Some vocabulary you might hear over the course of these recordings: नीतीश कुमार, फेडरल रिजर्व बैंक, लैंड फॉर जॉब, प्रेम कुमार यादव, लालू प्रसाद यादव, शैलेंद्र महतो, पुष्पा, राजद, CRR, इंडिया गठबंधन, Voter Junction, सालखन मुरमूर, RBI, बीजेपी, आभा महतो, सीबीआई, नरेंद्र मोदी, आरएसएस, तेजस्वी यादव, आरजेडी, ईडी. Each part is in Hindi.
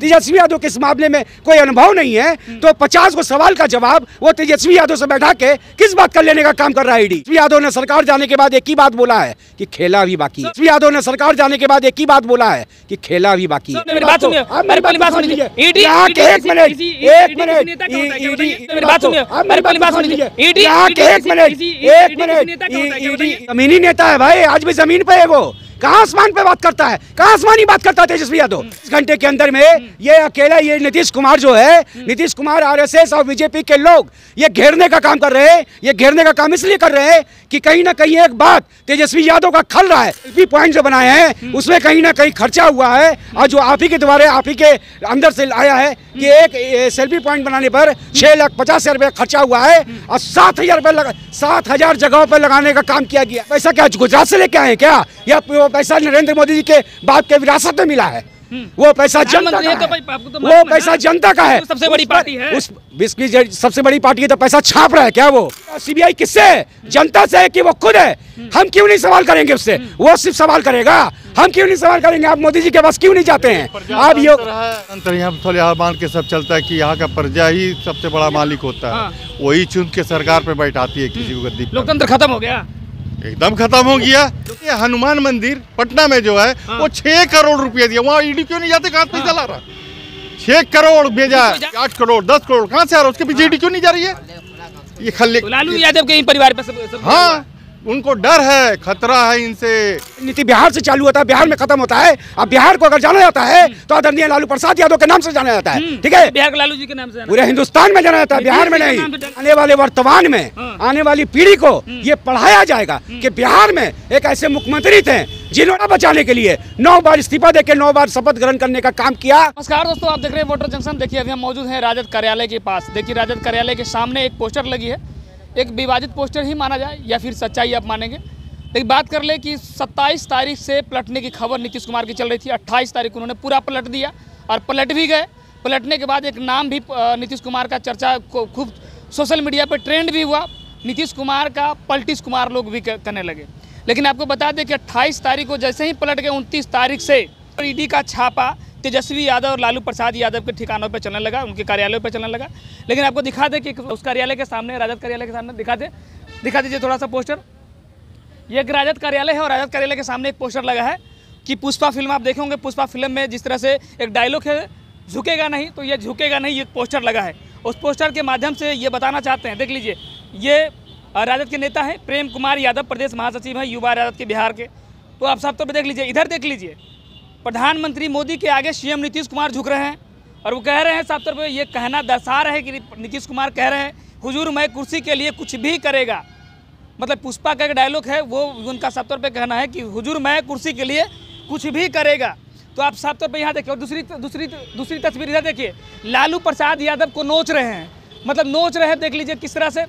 तेजस्वी यादव के इस मामले में कोई अनुभव नहीं है, तो 50 को सवाल का जवाब वो तेजस्वी यादव से बैठा के किस बात का लेने का काम कर रहा है। ईडी यादव ने सरकार जाने के बाद एक ही बात बोला है कि खेला भी बाकी। तेजस्वी यादव ने सरकार जाने के बाद एक ही बात बोला है कि खेला भी बाकी। जमीनी नेता है भाई, आज भी जमीन पे है वो, कहाँ आसमान पे बात करता है, कहाँ आसमानी बात करता है तेजस्वी यादव। इस घंटे के अंदर में ये अकेला ये नीतीश कुमार जो है, नीतीश कुमार आरएसएस और बीजेपी के लोग ये घेरने का काम कर रहे हैं। ये घेरने का काम इसलिए कर रहे हैं कि कहीं ना कहीं एक बात तेजस्वी यादव का खल रहा है। एलपी पॉइंट जो बनाए हैं उसमें कहीं ना कहीं खर्चा हुआ है, और जो आप ही के द्वारा आप ही के अंदर से आया है कि एक सेल्फी पॉइंट बनाने पर 6,50,000 रुपये खर्चा हुआ है और 7,000 जगहों पर लगाने का काम किया गया। पैसा क्या गुजरात से लेके आए क्या? या पैसा नरेंद्र मोदी जी के बाप के विरासत में मिला है? वो पैसा जनता का है, वो पैसा जनता का है, सबसे बड़ी पार्टी है, उस विश्व की सबसे बड़ी पार्टी है, तो पैसा छाप रहा है क्या? वो सीबीआई किससे है? जनता से है कि वो खुद है? हम क्यों नहीं सवाल करेंगे उससे? वो सिर्फ सवाल करेगा, हम क्यों नहीं सवाल करेंगे? आप मोदी जी के पास क्यों नहीं जाते हैं? आप यहाँ मान के सब चलता है कि यहाँ का प्रजा ही सबसे बड़ा मालिक होता है, वही चुन के सरकार पे बैठाती है किसी को गद्दी। लोकतंत्र खत्म हो गया, एकदम खत्म हो गया। ये हनुमान मंदिर पटना में जो है वो 6 करोड़ रुपए दिया, वहाँ ईडी क्यों नहीं जाते? कहाँ पैसा ला रहा? 6 करोड़ भेजा, 8 करोड़, 10 करोड़ कहाँ से आ रहा? उसके पीछे ईडी क्यों नहीं जा रही है? ये खल्ले लालू यादव के परिवार पे सब हाँ, उनको डर है, खतरा है इनसे। नीति बिहार से चालू होता है, बिहार में खत्म होता है। अब बिहार को अगर जाना जाता है तो आदरणीय लालू प्रसाद यादव के नाम से जाना जाता है, ठीक है? बिहार के लालू जी के नाम से पूरे हिंदुस्तान में जाना जाता है, बिहार में नहीं। आने वाले वर्तमान में आने वाली पीढ़ी को ये पढ़ाया जाएगा कि बिहार में एक ऐसे मुख्यमंत्री थे जिन्होंने बचाने के लिए 9 बार इस्तीफा देकर 9 बार शपथ ग्रहण करने का काम किया। नमस्कार दोस्तों, आप देख रहे हैं वोटर जंक्शन। देखिए अभी हम मौजूद है राजद कार्यालय के पास। देखिए राजद कार्यालय के सामने एक पोस्टर लगी है, एक विवादित पोस्टर ही माना जाए या फिर सच्चाई आप मानेंगे, लेकिन बात कर ले कि 27 तारीख से पलटने की खबर नीतीश कुमार की चल रही थी। 28 तारीख उन्होंने पूरा पलट दिया और पलट भी गए। पलटने के बाद एक नाम भी नीतीश कुमार का चर्चा खूब सोशल मीडिया पर ट्रेंड भी हुआ, नीतीश कुमार का पलटिश कुमार लोग भी करने लगे। लेकिन आपको बता दें कि 28 तारीख को जैसे ही पलट गए 29 तारीख से ईडी का छापा तेजस्वी यादव और लालू प्रसाद यादव के ठिकानों पर चलने लगा, उनके कार्यालयों पर चलने लगा। लेकिन आपको दिखा दे कि उस कार्यालय के सामने, राजद कार्यालय के सामने दिखा दीजिए थोड़ा सा पोस्टर। ये एक राजद कार्यालय है और राजद कार्यालय के सामने एक पोस्टर लगा है कि पुष्पा फिल्म आप देखे होंगे, पुष्पा फिल्म में जिस तरह से एक डायलॉग है झुकेगा नहीं, तो ये झुकेगा नहीं, ये पोस्टर लगा है। उस पोस्टर के माध्यम से ये बताना चाहते हैं, देख लीजिए, ये राजद के नेता हैं प्रेम कुमार यादव, प्रदेश महासचिव हैं युवा राजद के बिहार के। तो आप साफ तौर पर देख लीजिए, इधर देख लीजिए, प्रधानमंत्री मोदी के आगे सीएम नीतीश कुमार झुक रहे हैं और वो कह रहे हैं, साफ तौर पर ये कहना दर्शा रहा है कि नीतीश कुमार कह रहे हैं हुजूर मैं कुर्सी के लिए कुछ भी करेगा। मतलब पुष्पा का एक डायलॉग है, वो उनका साफ तौर पर कहना है कि हुजूर मैं कुर्सी के लिए कुछ भी करेगा। तो आप साफ तौर पर यहाँ देखिए, और दूसरी तस्वीर इधर देखिए, लालू प्रसाद यादव को नोच रहे हैं, मतलब नोच रहे हैं। देख लीजिए किस तरह से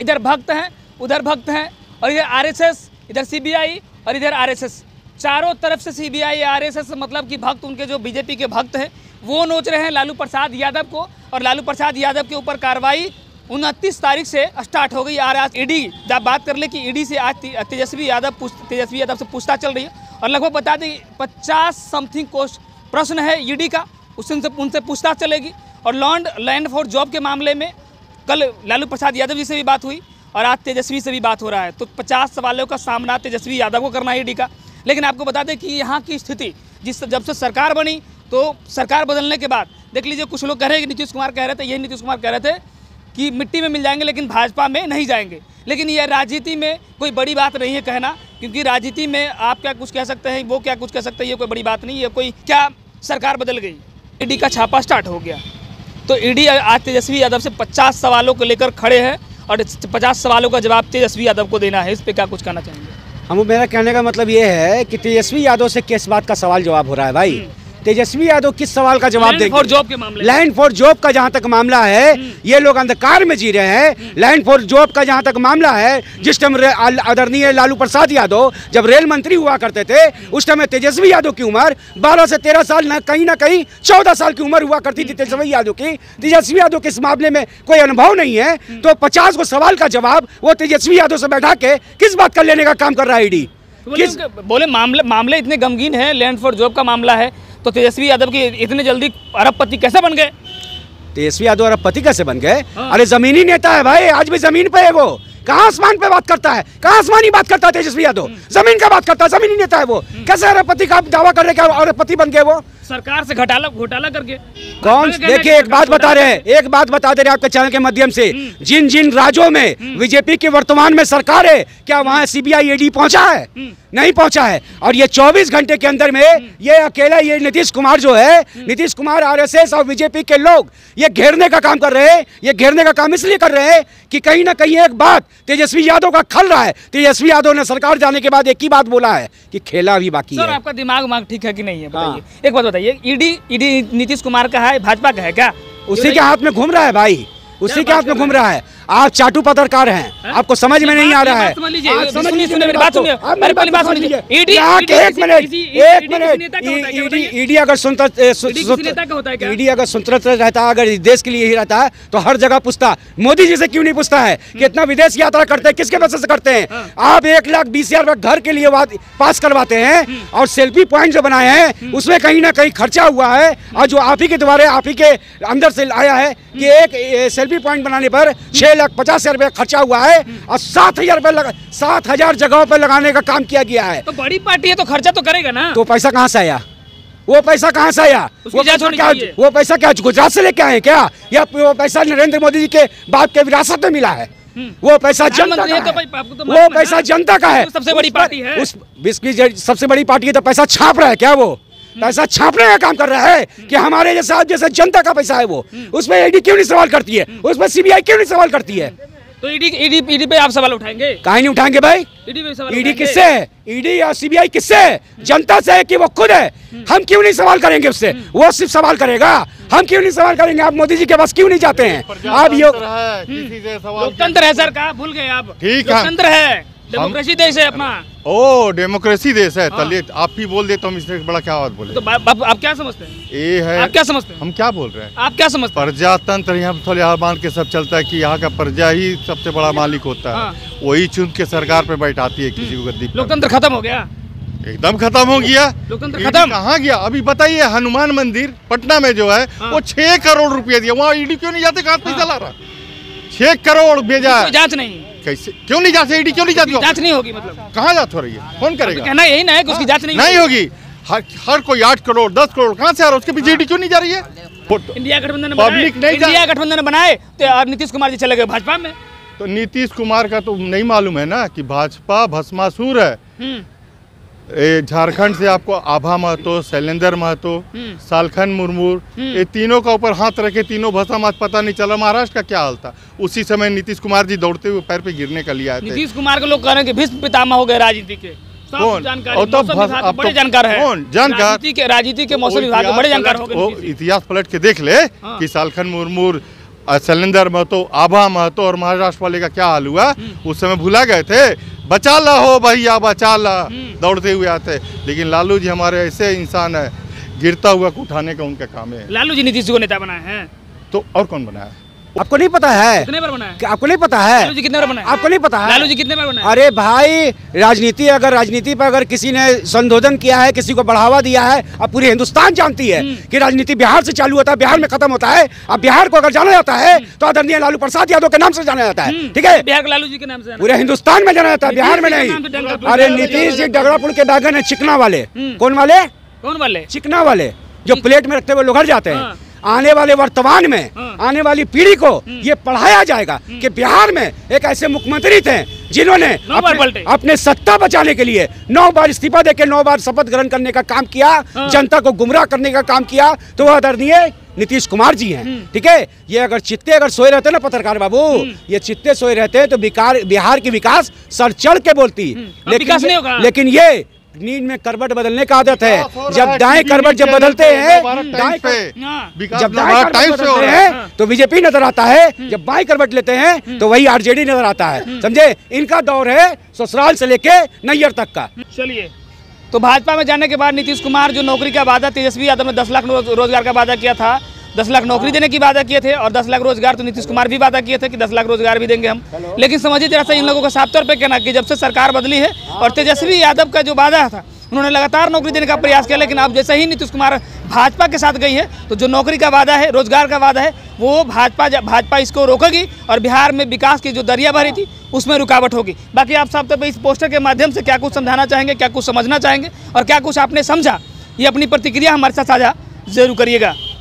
इधर भक्त हैं, उधर भक्त हैं, और इधर आरएसएस, इधर सीबीआई और इधर आरएसएस, चारों तरफ से सीबीआई आरएसएस, मतलब कि भक्त उनके जो बीजेपी के भक्त हैं वो नोच रहे हैं लालू प्रसाद यादव को। और लालू प्रसाद यादव के ऊपर कार्रवाई 29 तारीख से स्टार्ट हो गई। और आज ईडी, जब बात कर ले कि ईडी से आज तेजस्वी यादव से पूछताछ चल रही है और लगभग बता दें 50 समथिंग प्रश्न है ईडी का, उससे उनसे पूछताछ चलेगी। और लैंड फॉर जॉब के मामले में कल लालू प्रसाद यादव जी से भी बात हुई और आज तेजस्वी से भी बात हो रहा है। तो 50 सवालों का सामना तेजस्वी यादव को करना है ईडी का। लेकिन आपको बता दें कि यहाँ की स्थिति जब से सरकार बनी, तो सरकार बदलने के बाद देख लीजिए कुछ लोग कह रहे हैं कि नीतीश कुमार कह रहे थे, यही नीतीश कुमार कह रहे थे कि मिट्टी में मिल जाएंगे लेकिन भाजपा में नहीं जाएंगे। लेकिन यह राजनीति में कोई बड़ी बात नहीं है कहना, क्योंकि राजनीति में आप क्या कुछ कह सकते हैं, वो क्या कुछ कह सकते हैं, ये कोई बड़ी बात नहीं है। कोई क्या सरकार बदल गई, ईडी का छापा स्टार्ट हो गया। तो ईडी आज तेजस्वी यादव से 50 सवालों को लेकर खड़े हैं और 50 सवालों का जवाब तेजस्वी यादव को देना है। इस पर क्या कुछ कहना चाहिए? हम मेरा कहने का मतलब ये है कि तेजस्वी यादव से किस बात का सवाल जवाब हो रहा है भाई? तेजस्वी यादव किस सवाल का जवाब देंगे? लैंड फॉर जॉब के मामले, लैंड फॉर जॉब का जहाँ तक मामला है, ये लोग अंधकार में जी रहे हैं। लैंड फॉर जॉब का जहाँ तक मामला है, जिस टाइम आदरणीय लालू प्रसाद यादव जब रेल मंत्री हुआ करते थे, उस टाइम तेजस्वी यादव की उम्र 12 से 13 साल, ना कहीं 14 साल की उम्र हुआ करती थी तेजस्वी यादव की। तेजस्वी यादव के इस मामले में कोई अनुभव नहीं है, तो 50 को सवाल का जवाब वो तेजस्वी यादव से बैठा के किस बात का लेने का काम कर रहा है ईडी? बोले मामले इतने गमगीन है, लैंड फॉर जॉब का मामला है, तो तेजस्वी यादव की इतने जल्दी अरबपति कैसे बन गए? तेजस्वी यादव अरबपति कैसे बन गए? अरे जमीनी नेता है भाई, आज भी जमीन पे है वो, कहाँ आसमान पे बात करता है, कहाँ आसमानी बात करता है तेजस्वी यादव, जमीन का बात करता है, जमीनी नेता है वो। कैसे अरबपति का दावा कर रहे हैं, अरबपति बन गए वो? सरकार से घोटाला करके। कौन? देखिए एक बात बता रहे हैं, एक बात बता दे रहे हैं आपके चैनल के माध्यम से, जिन जिन राज्यों में बीजेपी की वर्तमान में सरकार है, क्या वहाँ सीबीआई ईडी पहुँचा है? नहीं पहुँचा है। और ये 24 घंटे के अंदर में ये अकेला ये नीतीश कुमार जो है, नीतीश कुमार, आरएसएस और बीजेपी के लोग ये घेरने का काम कर रहे हैं। ये घेरने का काम इसलिए कर रहे हैं कि कहीं ना कहीं एक बात तेजस्वी यादव का खल रहा है। तेजस्वी यादव ने सरकार जाने के बाद एक ही बात बोला है कि खेला भी बाकी है। आपका दिमाग ठीक है कि नहीं है बताइए, एक बात बताइए, ईडी नीतीश कुमार का है, भाजपा का है क्या? उसी के हाथ में घूम रहा है भाई, उसी के हाथ में घूम रहा है। आप चाटू पत्रकार हैं, आपको समझ में नहीं आ रहा है। ईडी अगर स्वतंत्र रहता, अगर देश के लिए ही रहता है तो हर जगह पूछता, मोदी जी से क्यों नहीं पूछता है कि इतना विदेश यात्रा करते हैं, किसके वजह से करते हैं? आप 1,20,000 घर के लिए पास करवाते हैं और सेल्फी पॉइंट जो बनाए हैं उसमें कहीं ना कहीं खर्चा हुआ है। और जो आप ही के द्वारा, आप ही के अंदर से आया है कि एक सेल्फी पॉइंट बनाने पर 6,50,000 रुपये खर्चा हुआ है और 7,000 जगहों पर लगाने का काम किया गया है। तो बड़ी पार्टी है तो खर्चा तो करेगा ना। तो पैसा कहाँ से आया, वो पैसा कहाँ से आया? वो पैसा क्या गुजरात से लेके आए क्या, या वो पैसा नरेंद्र मोदी जी के बाप के विरासत में मिला है? वो पैसा जनता का है, वो पैसा जनता का है। सबसे बड़ी पार्टी है, उस विश्व की सबसे बड़ी पार्टी है तो पैसा छाप रहा है क्या? वो पैसा छापने का काम कर रहा है कि हमारे जैसा जैसा जनता का पैसा है वो, उसमें ईडी क्यों नहीं सवाल करती है, उसमें सीबीआई क्यों नहीं सवाल करती है? तो ईडी पे आप सवाल उठाएंगे? कहीं नहीं उठाएंगे भाई। ईडी किससे है, ईडी या सीबीआई किससे है? जनता से है कि वो खुद है। हम क्यों नहीं सवाल करेंगे उससे, वो सिर्फ सवाल करेगा। हम क्यों नहीं सवाल करेंगे? आप मोदी जी के पास क्यों नहीं जाते हैं? आप लोकतंत्र है सर, कहा भूल गए आप? ठीक है, डेमोक्रेसी देश है अपना। ओ डेमोक्रेसी देश है, चलिए आप भी बोल देते, हम इससे बड़ा क्या बात बोले। तो आप क्या समझते हैं ये है, आप क्या समझते हैं हम क्या बोल रहे हैं, आप क्या समझते हैं? प्रजातंत्र यहाँ थोड़े हार मान के सब चलता है कि यहाँ का प्रजा ही सबसे बड़ा मालिक होता है, वही चुन के सरकार पे बैठाती है किसी को गद्दी। लोकतंत्र खत्म हो गया, एकदम खत्म हो गया लोकतंत्र। खत्म कहाँ गया? अभी बताइए, हनुमान मंदिर पटना में जो है वो 6 करोड़ रुपया दिया, वहाँ ईडी क्यों नहीं जाते? कहाँ पैसा ला रहा? 6 करोड़ भेजा है, जाँच नहीं कैसे, क्यों नहीं जाती ईडी, क्यों नहीं जाती? जांच नहीं होगी मतलब, कहाँ जांच हो रही है, कौन करेगा? कहना यही ना है कि उसकी जांच नहीं होगी। हर कोई 8 करोड़ 10 करोड़ कहाँ से आ रहा है, उसके पीछे ईडी क्यों नहीं जा रही है? इंडिया गठबंधन बनाए तो आप नीतीश कुमार जी चले गए भाजपा में। तो नीतीश कुमार का तो नहीं मालूम है ना कि भाजपा भस्मासुर है। झारखंड से आपको आभा महतो, शैलेंद्र महतो, सालखन मुरमूर, ये तीनों का ऊपर हाथ रखे, तीनों भस्म, आज पता नहीं चला महाराष्ट्र का क्या हाल था। उसी समय नीतीश कुमार जी दौड़ते हुए पैर पे गिरने का लिया। नीतीश कुमार के लोग कह रहे हैं कि भीष्म पितामह हो गए राजनीति के, बड़े जानकार है, राजनीति के मौसम विभाग के बड़े जानकार हो। इतिहास पलट के देख ले कि सालखन मुरमूर, शैलेंद्र महतो, आभा महतो और महाराष्ट्र वाले का क्या हाल हुआ। उस समय भुला गए थे, बचा ला हो भैया बचा ला, दौड़ते हुए आते। लेकिन लालू जी हमारे ऐसे इंसान है, गिरता हुआ को उठाने का उनका काम है। लालू जी नीतीश को नेता बनाए हैं तो और कौन बनाया? आपको नहीं पता है कितने बार बनाया? आपको नहीं पता है लालू जी कितने बार बनाए? आपको नहीं पता है लालू जी कितने बार बनाए? अरे भाई राजनीति, अगर राजनीति पर अगर किसी ने संशोधन किया है, किसी को बढ़ावा दिया है, अब पूरे हिंदुस्तान जानती है कि राजनीति बिहार से चालू होता है, बिहार में खत्म होता है। अब बिहार को अगर जाना जाता है तो आदरणीय लालू प्रसाद यादव के नाम से जाना जाता है, ठीक है, बिहार के लालू जी के नाम से पूरे हिंदुस्तान में जाना जाता है, बिहार में नहीं। अरे नीतीश जी डगरापुर के डागन है, चिकना वाले। कौन वाले? चिकना वाले, जो प्लेट में रखते हुए लोग जाते हैं। आने वाले वर्तमान में आने वाली पीढ़ी को ये पढ़ाया जाएगा कि बिहार में एक ऐसे मुख्यमंत्री थे जिन्होंने अपने सत्ता बचाने के लिए 9 बार इस्तीफा देके 9 बार शपथ ग्रहण करने का काम किया, जनता को गुमराह करने का काम किया। तो वह आदरणीय नीतीश कुमार जी हैं, ठीक है। ये अगर चित्ते अगर सोए रहते ना पत्रकार बाबू, ये चित्ते सोए रहते हैं तो बिहार की विकास सर चढ़ के बोलती, लेकिन ये नींद में करवट बदलने का आदत है। जब दाएं करवट जब बदलते हैं, जब दाएं बदलते हैं तो बीजेपी नजर आता है, जब बाएं करवट लेते हैं तो वही आरजेडी नजर आता है, समझे? इनका दौर है ससुराल से लेके नैहर तक का। चलिए, तो भाजपा में जाने के बाद नीतीश कुमार जो नौकरी का वादा, तेजस्वी यादव ने 10 लाख रोजगार का वादा किया था, 10 लाख नौकरी देने की वादा किए थे और 10 लाख रोजगार, तो नीतीश कुमार भी वादा किए थे कि 10 लाख रोजगार भी देंगे हम। लेकिन समझिए जरा सा इन लोगों का साफ तौर पर कहना कि जब से सरकार बदली है और तेजस्वी यादव का जो वादा था, उन्होंने लगातार नौकरी देने का प्रयास किया, लेकिन अब जैसे ही नीतीश कुमार भाजपा के साथ गई है तो जो नौकरी का वादा है, रोजगार का वादा है, वो भाजपा इसको रोकेगी और बिहार में विकास की जो दरिया भरी थी उसमें रुकावट होगी। बाकी आप साफ तौर पर इस पोस्टर के माध्यम से क्या कुछ समझाना चाहेंगे, क्या कुछ समझना चाहेंगे और क्या कुछ आपने समझा, ये अपनी प्रतिक्रिया हमारे साथ साझा जरूर करिएगा।